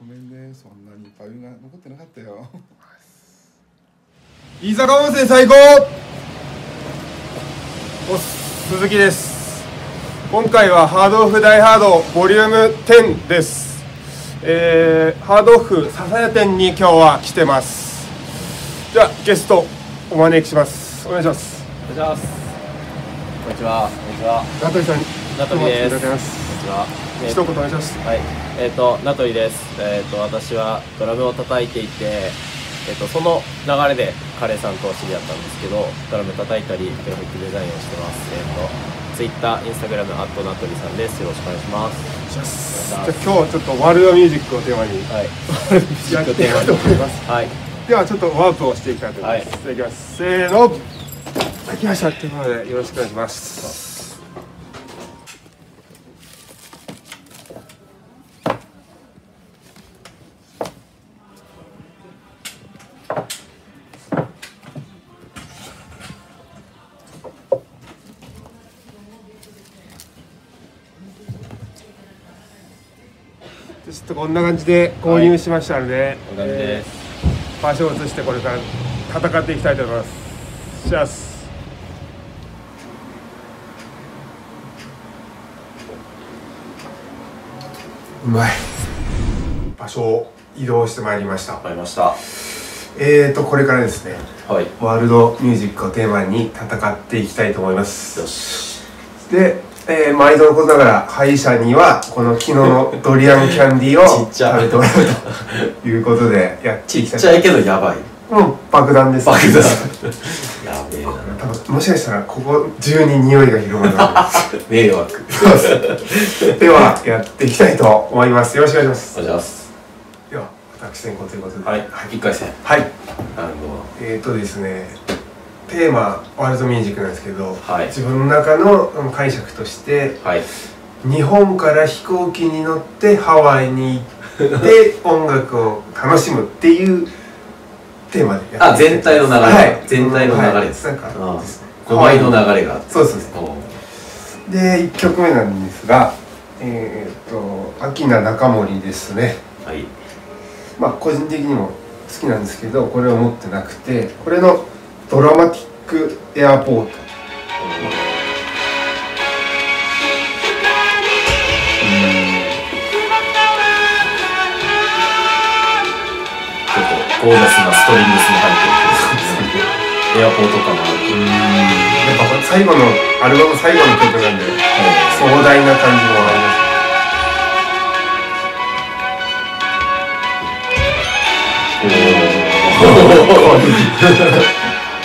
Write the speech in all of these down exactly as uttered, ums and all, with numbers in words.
ごめんね、そんなにいっぱいが残ってなかったよ。飯坂温泉最高。おっ、鈴木です。今回はハードオフ大ハードボリュームじゅうです。えー、ハードオフ笹谷店に今日は来てます。じゃあゲストお招きします。お願いします。お願いします。こんにちは。こんにちは。名取さん、名取です。こんにちは。一言お願いします。はい、えっと名取です。えっと私はドラムを叩いていて、えっとその流れでカレーさんと知り合ったんですけど、ドラム叩いたりグラフィックデザインをしてます。えっとツイッター、インスタグラムアット名取さんです。よろしくお願いします。じゃあ今日ちょっとワールドミュージックをテーマにやっていこうと思います。はい、ではちょっとワープをしていきたいと思います。いただきます。せーの、できました。ということでよろしくお願いします。ちょっとこんな感じで購入しましたので、場所を移してこれから戦っていきたいと思います。シャス。うまい。場所を移動してまいりました。えーとこれからですね、はい、ワールドミュージックをテーマに戦っていきたいと思います。よし。でえー、毎度のことながら歯医者にはこの昨日のドリアンキャンディーを食べてもらうということでやっていきたい。ちっちゃいけどやばい。もう爆弾です。爆弾やべえな。多分もしかしたらここ中に匂いが広がる迷惑。ではやっていきたいと思います。よろしくお願いします。お願いします。では私先行ということで、はい、いっかい戦。はい、なるほど。えっとですね、テーマワールドミュージックなんですけど、はい、自分の中の解釈として、はい、日本から飛行機に乗ってハワイに行って音楽を楽しむっていうテーマでやって、全体の流れ、はい、全体の流れです。なんかハワイの流れがあって、そうですね。でいっきょくめなんですが、えー、っと明菜中森ですね。はい、まあ個人的にも好きなんですけど、これを持ってなくて、これのドラマティックエアポート、ゴージャスなストリングスの入ってるエアポート感がある。やっぱ最後のアルバム最後の曲なんで、壮大な感じもあります。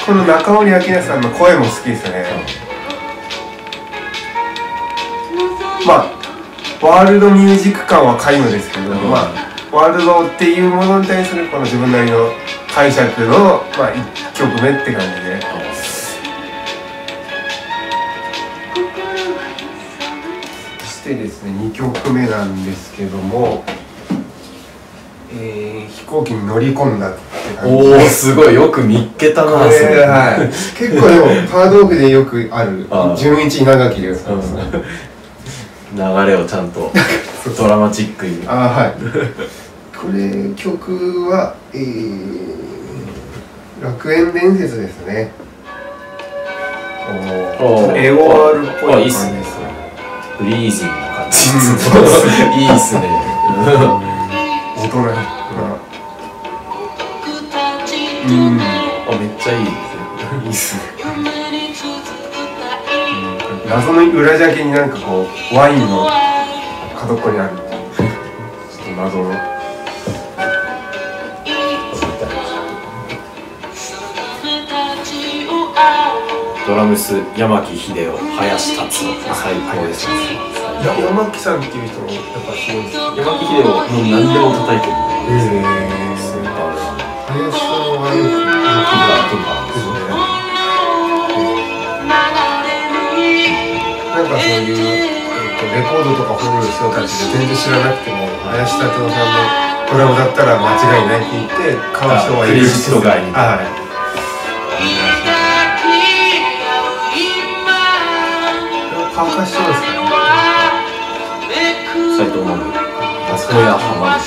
この中森明菜さんの声も好きですね。まあワールドミュージック感は皆無ですけど、まあワールドっていうものに対するこの自分なりの解釈の、まあ、いっきょくめって感じで。そしてですね、にきょくめなんですけども、えー、飛行機に乗り込んだって感じ。おお、すごいよく見っけたな。それ、はい、結構でもハードオフでよくある純一長きで、うん、流れをちゃんとドラマチックに。あ、はい。これ曲は、えー、楽園伝説ですね。おお、エゴアールっぽい感じですね。フリーズの感じ。いいっすね。音が、うん、あ、めっちゃいいですね。いいっすね。謎の裏ジャケになんかこうワインの角っこにある。ちょっと謎の。ドラムス山木秀夫、林達夫、最高ですね。山木さんっていう人もやっぱすごいです。山木秀夫、もう何でも叩いてるみたいな。すごい。林さんはよくなんかそういうレコードとかホールの人たちで全然知らなくても林達夫さんのドラムだったら間違いないって言って買う人はいるし。はい。乾かしそうですね。 そうや、ハマる。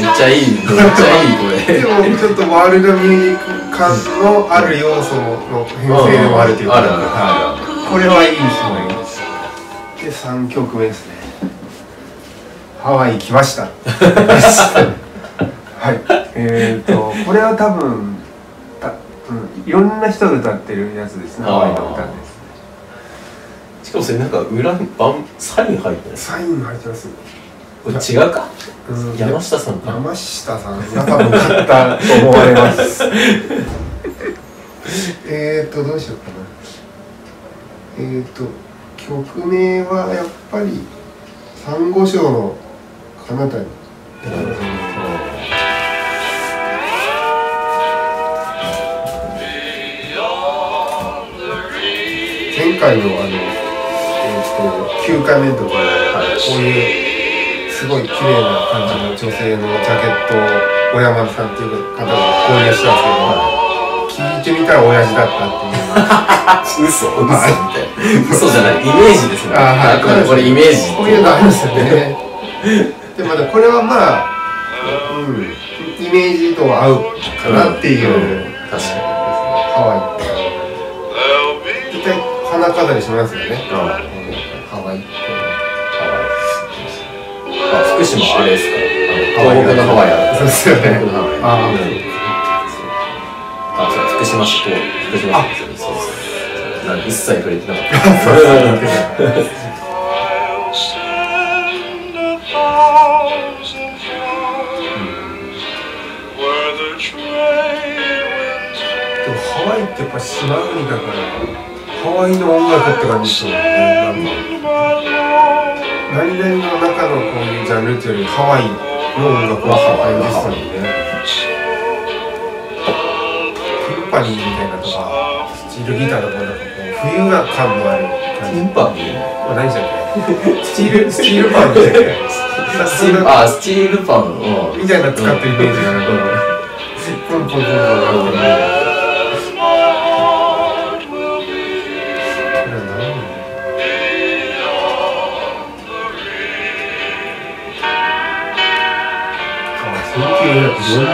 めっちゃいい、めっちゃいいこれ。でもちょっとワールドミュージック感のある要素の編成でもあるというか、これはいいと思います。でさんきょくめですね。ハワイ来ました。はい。えっとこれは多分た、うん、いろんな人が歌ってるやつですね。ハワイの歌です。しかもそれなんか裏にバンサイン入ってない？サイン入ってます。これ違うか？山下さんか。山下さんが多分買ったと思われます。えっとどうしようかな。えっと曲名はやっぱりサンゴ礁の彼方に。前回のあの。きゅうかいめとか、こういうすごい綺麗な感じの女性のジャケットを小山さんっていう方が購入したんですけど、聞いてみたら親父だったっていう。嘘嘘みたいな。嘘じゃない、イメージですね。あくまでこれイメージ、こういうのあるんですよね。でまだこれはまあイメージとは合うかなっていう。確かにハワイ一回花飾りしますよね。福島あれですか？東北のハワイある。そうですよね。ああ、福島市と福島市です。なんか一切触れてなかった。でもハワイってやっぱ島国だからハワイの音楽って感じですよね。何々の中のこういうジャンルというよりハワイの音楽はハワイでしたので、ティンパニーみたいなとかスチールギターとかなんかこう冬が感のある感じ。ティンパニーは何じゃない？スチールスチールパンみたいな。ああスチールパンみたいな使ってるイメージがなんかポンポンポンポンある。よんじゅうきゅうねんで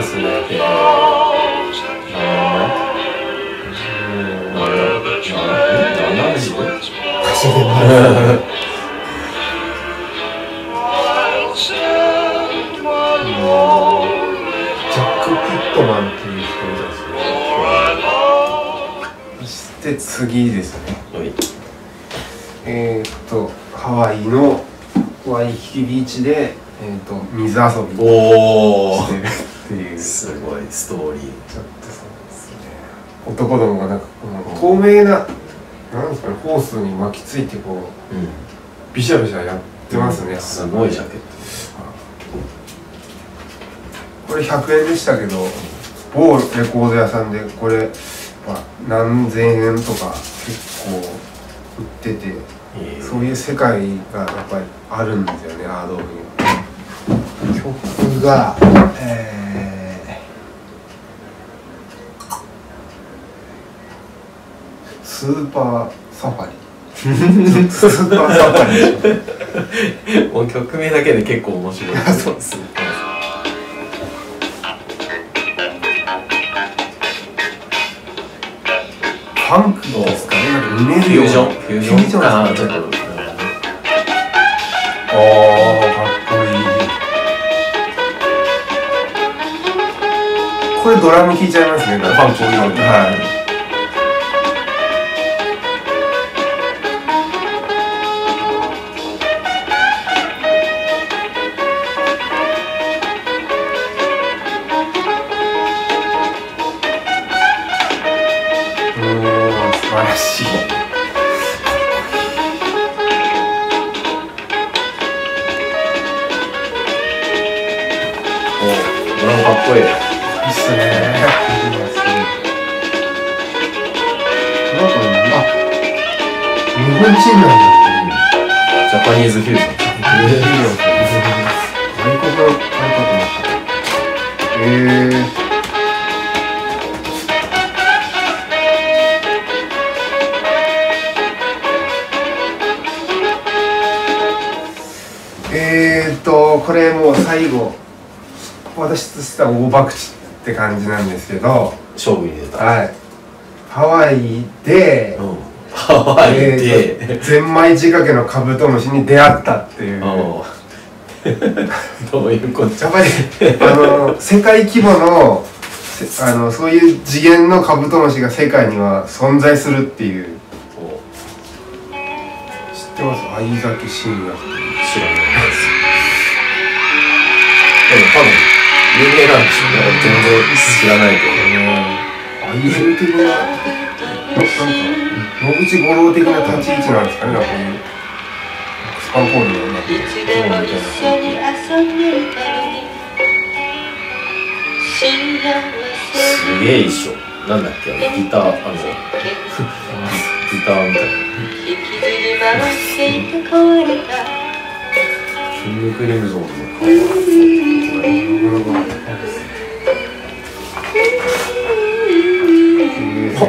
すね。ジャック・ピットマンっていう人ですね。そして次ですね。えっとハワイのワイキキビーチで。えっと水遊びをしてるっていうすごいストーリー。ちょっとそうですね。男どもがなんかこの透明ななんですかねホースに巻きついてこう、うん、ビシャビシャやってますね。うん、すごいジャケット。これひゃくえんでしたけど、某レコード屋さんでこれ、まあ、何千円とか結構売ってて、えー、そういう世界がやっぱりあるんですよねアートには。曲が、えー、スーパーサファリ。スーパーサファリ。もう曲名だけで結構面白い。そうです。ファンクですかね。フュージョン。フュージョンかな。ちょっと。ああ。これドラム弾いちゃいますね。ファンクの。はい。おお、素晴らしい。お、ドラムかっこいい。いいっすね。あ、日本人なんだって。ジャパニーズフュージョン。外国の外国の。へえ。えーっとこれもう最後。私としては大博打って感じなんですけど、勝負に出た、はい、ハワイで、うん、ハワイでゼンマイ仕掛けのカブトムシに出会ったっていう。どういうこと？やっぱりあの世界規模のあのそういう次元のカブトムシが世界には存在するっていう。知ってます？相崎真也。知らないです。でも多分有名なんでしょうね。全然知らないけど。ああいう的ななんか野口五郎的な立ち位置なんですかね。なんかこういうスパンホールのようになってる。そうみたいな。すげえ衣装なんだっけ、あのギター、あのギターみたいな。筋肉レグゾーンのカバー、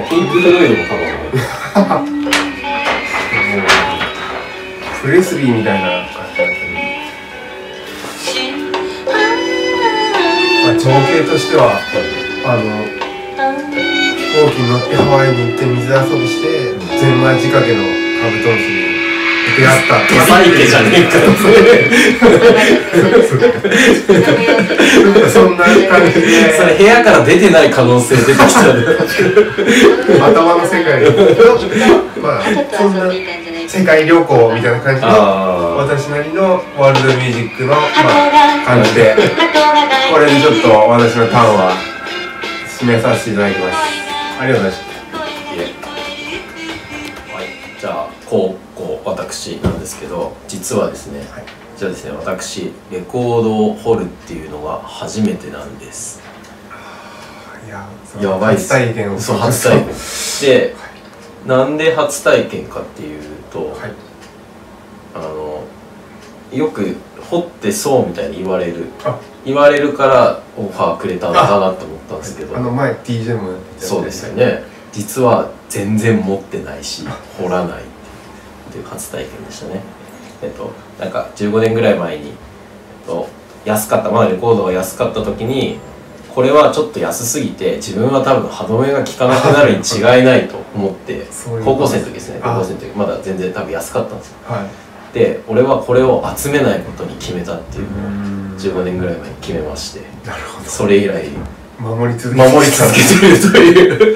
ピンク・フロイドのカバープレスリーみたいな感じだったね。情景としては、あの飛行機に乗ってハワイに行って水遊びして、うん、ゼンマイ仕掛けのカブトムシに出会った。出さいけじゃねえかそんな感じで。それ部屋から出てない可能性出てきたね。頭の世界で。まあそんな世界旅行みたいな感じの私なりのワールドミュージックの、まあ、感じで。これでちょっと私のターンは締めさせていただきます。ありがとうございました。はい、じゃあこうこう私なんですけど、実はですね、はい、じゃあですね、私レコードを掘るっていうのが初めてなんです。いや、やばいっす。初体験を。そう、初体験。で、はい、なんで初体験かっていうと、はい、あのよく掘ってそうみたいに言われる。言われるからオファーくれたんだなと思ったんですけど、あの前 ディージェー もやってた。そうですよね。実は全然持ってないし掘らないっていう初体験でしたね。えっとなんかじゅうごねんぐらい前に、えっと、安かった、まだレコードが安かった時にこれはちょっと安すぎて自分は多分歯止めが効かなくなるに違いないと思って高校生の時ですね、高校生の時まだ全然多分安かったんですよ、はい、で俺はこれを集めないことに決めたっていうのをじゅうごねんぐらい前に決めまして、それ以来守り続けているとい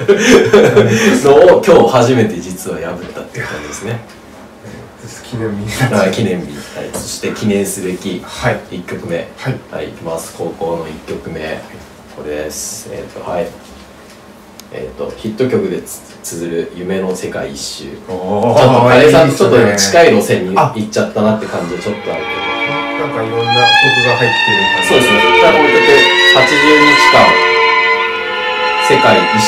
うのを今日初めて実は破ったっていう感じですね。記念日、記念日、そして記念すべきいっきょくめ、はい、いきます。高校のいっきょくめこれです。えっとはい、えっとヒット曲で綴る夢の世界一周。ちょっと彼さんとちょっと近い路線に行っちゃったなって感じでちょっとあるけど、なんかいろんな曲が入ってる感じ。そうですね。一回置いててはちじゅうにちかん世界一周。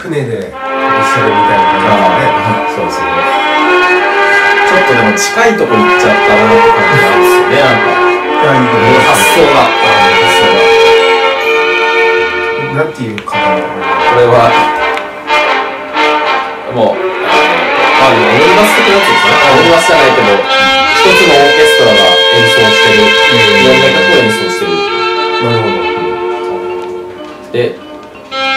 船で一緒みたいな感じですね。そうですね。ちょっとでも近いところに行っちゃったなって感じなんですよね。なんか発想が、発想が。なんていう方なの？これはもう。まあ、オムニバス的なやつですね。オムニバスじゃないけど、一つのオーケストラが演奏してる、いろんな曲を演奏してる。なるほど。で、最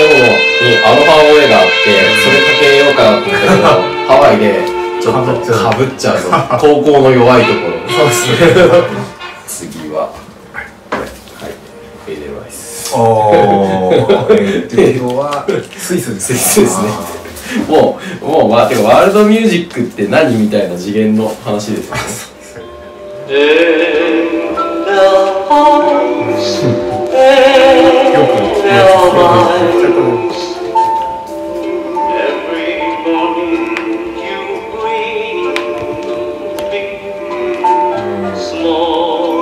後にアロハオエがあって、それかけようかなと思ったけど、ハワイでちょっとかぶっちゃうぞ。高校の弱いところ。そうですね。次は、はい、エデルワイス。おー、えー、今日はスイスですね。スイスですね。もう、もう、まあ、てかワールドミュージックって何みたいな次元の話ですよね。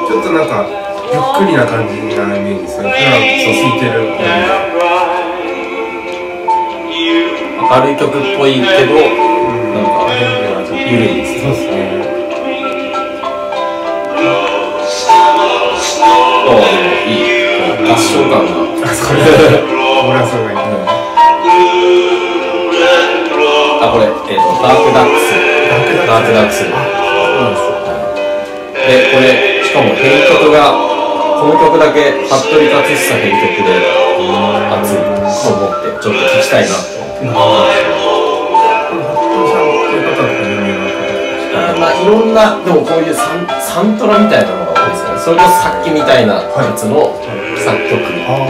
ちょっとなんかゆっくりな感じなイメージですね。そう、空いてる感じ。明るい曲っぽいけど、なんかゆるいですね。そうですね。いい合唱感が。あ、これえっとダークダックス、ダークダックス。で、これしかも編曲がこの曲だけ服部克久編曲で熱いと思ってちょっと聞きたいなと思って。いろんな、でもこういうサン、サントラみたいなのが多いですよね。それもさっきみたいなやつの作曲みたいな。は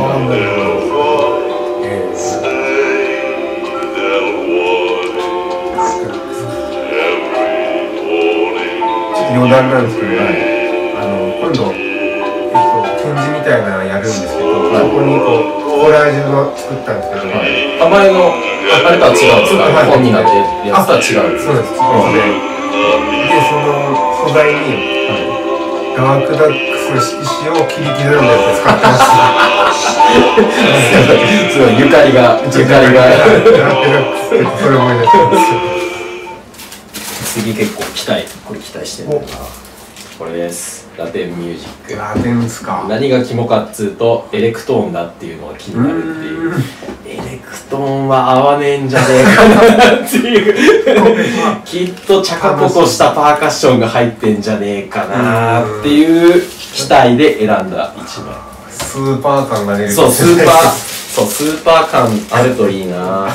い、余談なんですけど、はい、あの今度、えっと、展示みたいなのやるんですけど、はい、そこにこうコラージュを作ったんですけど、はい、名前のあれとは違うんですか、はい、本になってるやつとは違うんですか。そうです、そうです、で、その素材に、はい、ガークダックス石を切り刻んだやつを使ってました。すごい、ゆかりが、ゆかりがガークダックス、それ思い出したんですよ。次結構期待、これ期待してるな。これです。ラテンミュージック。ラテンですか。何がキモかっつうとエレクトーンだっていうのが気になるっていう。エレクトーンは合わねえんじゃねえかなっていう。きっとチャカポとしたパーカッションが入ってんじゃねえかなっていう期待で選んだ一枚。スーパー感が出る。そう、スーパー、そうスーパー感あるといいな。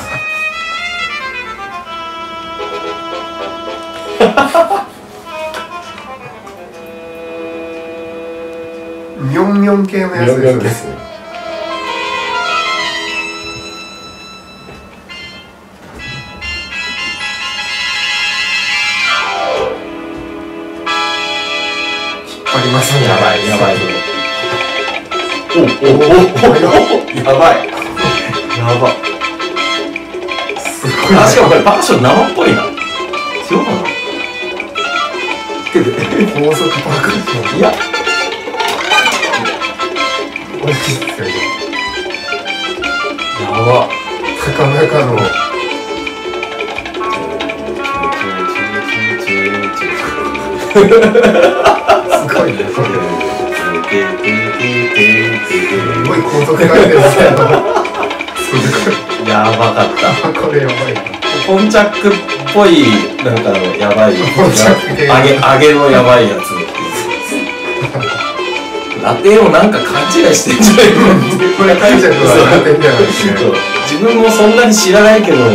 ミョンミョン系のやつですね。引っ張りますね。やばいやばい。おおおおやばいやばい。すごい。確かにこれパーカッション生っぽいな。違うかな。高速パーカッション。いや。おいしいですよね。やば。高中の。すごいね。すごい高速感ですけど。すごい。やばかった。これやばい。ポンチャックっぽいなんかのやばい。揚げ揚げのやばいやつ。ラテンをなんか勘違いしてんじゃないか。これ解釈はラテンじゃないですね。自分もそんなに知らないけど、こ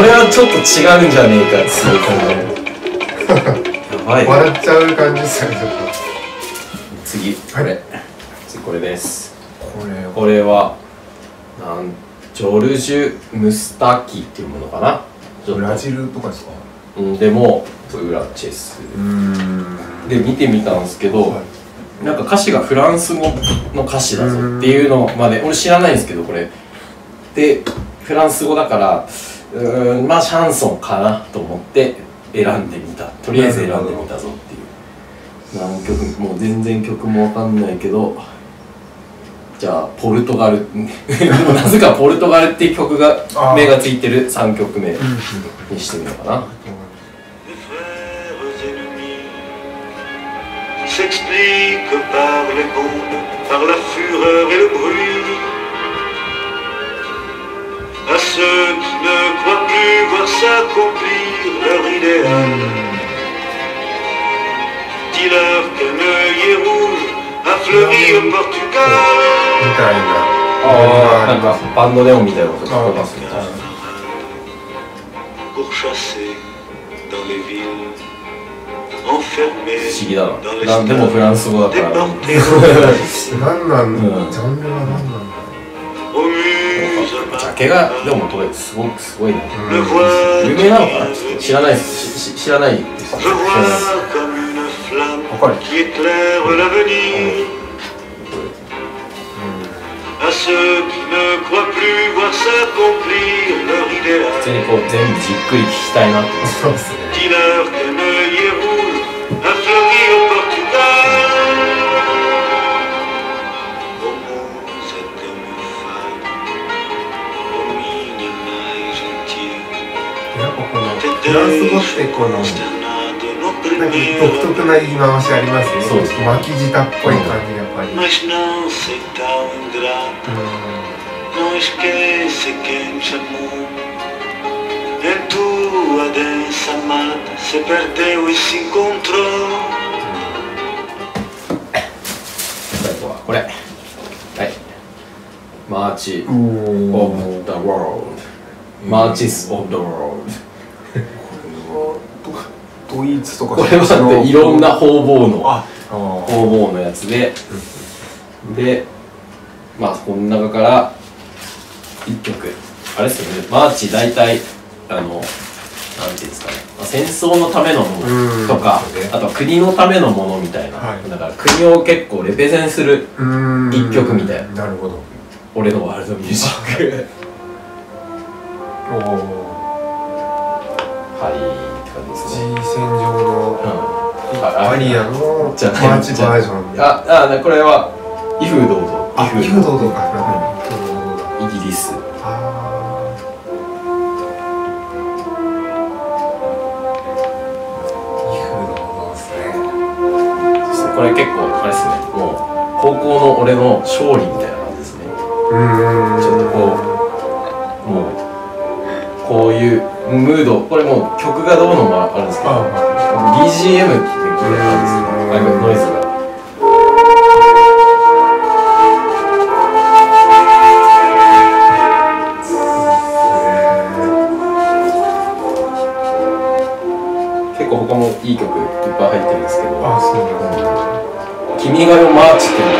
れはちょっと違うんじゃねえかっていう感じ。やばい。笑っちゃう感じですよね。次、これ。次これです。これはなんジョルジュ・ムスタキっていうものかな。ブラジルとかですか。うん、でもブラチェス。で見てみたんですけど。なんか歌詞がフランス語の歌詞だぞっていうのまで俺知らないんですけど、これでフランス語だからうーんまあシャンソンかなと思って選んでみた。とりあえず選んでみたぞっていう。何曲もう全然曲もわかんないけど、じゃあポルトガルなぜかポルトガルっていう曲が目がついてるさんきょくめにしてみようかな。S'explique par les bombes, par la fureur et le bruit. À ceux qui ne croient plus voir s'accomplir leur idéal, dis-leur qu'un œillet rouge a fleuri au Portugal. Pour chasser dans les villes.不思議だな。でもフランス語だから何なんだ。ジャンルは何なんだろう。ジャケがでもこれすごくすごいな。有名なのかな。知らないです知らないです。分かる。普通にこう全部じっくり聞きたいなって。そうですね。フランス語ってこのなんか独特な言い回しありますね。そうです。巻き舌っぽい感じやっぱり。うん、うん sua densa amata se perdeu e se encontrou. これ、はい、マーチ・オブ・ザ・ワールド、マーチス・オブ・ザ・ワールド。これはドイツとか、これは、ね、いろんな方々の方々のやつで、で、まあこの中からいっきょく、あれですよね、マーチ大体あの。なんていうんですかね、戦争のためのものとか、あと国のためのものみたいな、はい、だから国を結構レペゼンする一曲みたいな。なるほど。俺のワールドミュージック。おお。はい。って感じですね。G 線上のアリアのじゃない。マーチバージョン。ああ、これは威風堂々。あ、威風堂々か。イギリス。これ結構あれですね、もう高校の俺の勝利みたいな感じですね。ちょっとこうもうこういうムード、これもう曲がどうのもあるんですけど、 ビージーエム っていう感じですね。あ、これノイズが結構他もいい曲いっぱい入ってるんですけど、あ、そうなんですね。君が代マーチっていうのが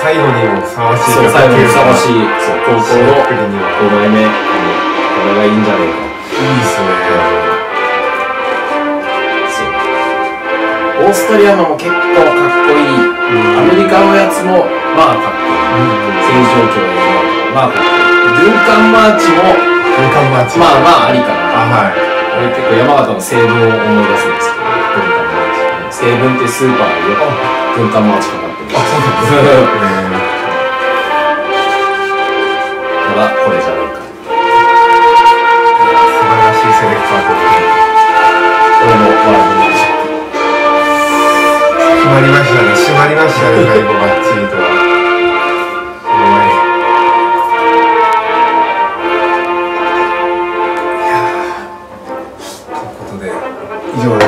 最後にふさわしい、最後にふさわしい高校のごだいめ、これがいいんじゃないか。いいっすね。オーストリアのも結構かっこいい、アメリカのやつもまあかっこいい、戦場教のまあかっこいい、軍艦マーチもまあまあありかな。はい、俺結構山形の成分を思い出すんですけど、軍艦マーチ、成分ってスーパーでよく軍艦マーチかかってるんですただこれじゃないか。素晴らしいセレクターという俺のワールドマージック、決まりましたね。締まりましたね、最後バッチリとは。以上で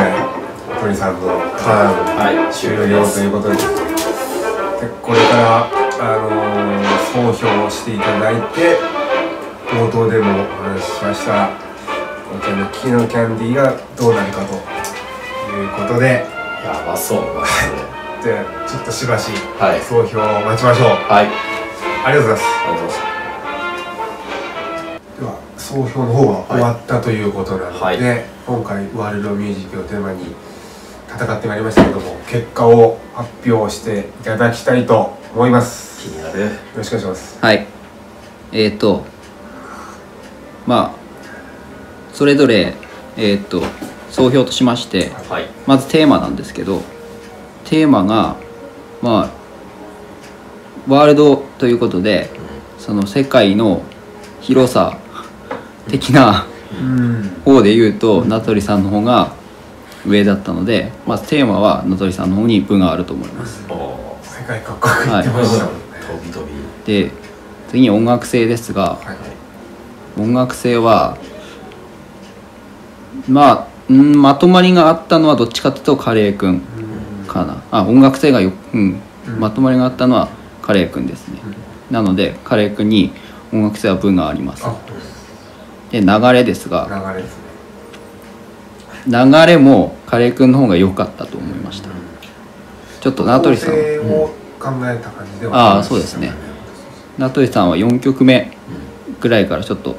鳥さんのカード終了ということです。これから、あのー、総評をしていただいて、冒頭でもお話ししましたこちらの木のキャンディーがどうなるかということで、やばそうじゃあちょっとしばし、はい、総評を待ちましょう。はい、ありがとうございます。ありがとうございます。では総評の方は終わったということなので、はいはい、今回ワールドミュージックをテーマに戦ってまいりましたけども、結果を発表していただきたいと思います。気になる。よろしくお願いします。はい、えっとまあそれぞれえっと総評としまして、はい、まずテーマなんですけど、テーマがまあワールドということで、その世界の広さ的な方で言うと、名取さんの方が上だったので、まずテーマは名取さんの方に分があると思います。世界各国行ってましたもんね。で次に音楽性ですが、はい、はい、音楽性はまあんまとまりがあったのはどっちかというとカレーくんかな。あ、音楽性がよ、うん、まとまりがあったのはカレーくんですね。なのでカレーくんに音楽性は分があります。で流れですが、流れですね、流れもカレーくんの方が良かったと思いました。うん、ちょっと名取さん、うん、ああそうですね。名取さんはよんきょくめぐらいからちょっと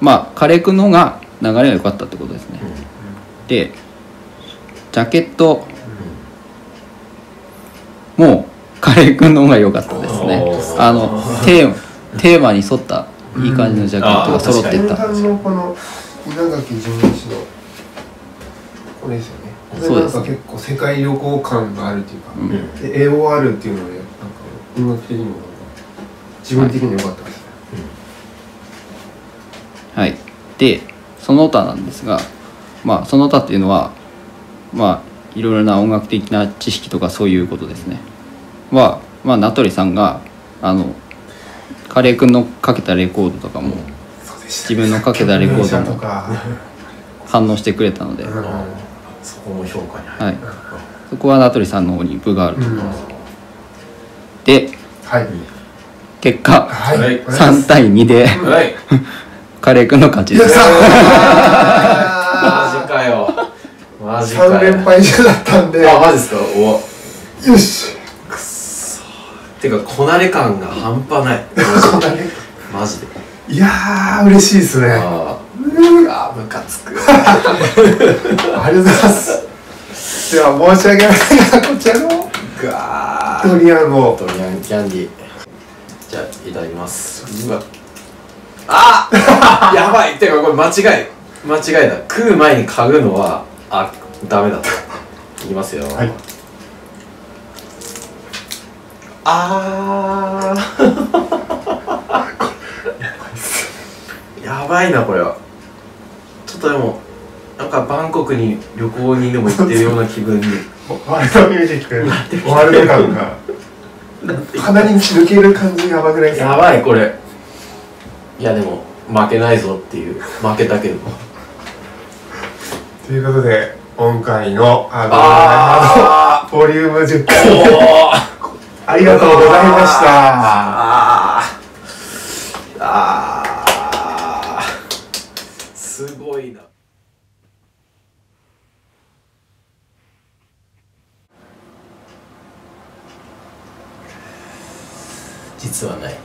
まあカレーくんの方が流れが良かったってことですね。うん、でジャケット、うん、もうカレーくんの方が良かったですね。あのテーマ、テーマに沿ったいい感じのジャケットが揃ってた。この稲垣潤一のこれですよね。これなんか結構世界旅行感があるというか、うん、エーオーアール っていうのでなんか音楽的にも自分的に良かったですね。はい、はい、でその他なんですが、まあその他っていうのはまあいろいろな音楽的な知識とかそういうことですね。は、まあ、まあ名取さんがあのカレーくんのかけたレコードとかも、自分のかけたレコードも反応してくれたので、そこも評価に入る、はい、そこは名取さんの方に分があると思います、うん、で、はい、結果、はい、さんたいにで、はい、カレーくんの勝ちです。マジかよ、マジかよ。さんれんぱい中だったんで。あ、マジですか。およし、くっそー、てかこなれ感が半端ない、マジでマジで。いやー嬉しいですね。ああ、ムカつく。ありがとうございます。では申し訳ないがこちらのドリアンを、ドリアンキャンディー、じゃあいただきます。うわ、あっやばい。てかこれ間違い間違いだ。食う前に嗅ぐのはあダメだった。いきますよ、はい、あーやばいなこれは。ちょっとでもなんかバンコクに旅行にでも行ってるような気分にワールドミュージック、ワールド感が鼻に抜ける感じがやばくないですか。やばいこれ。いやでも負けないぞっていう、負けたけどということで今回のあーボリュームじゅっかいありがとうございました。ああすごいな。実はない。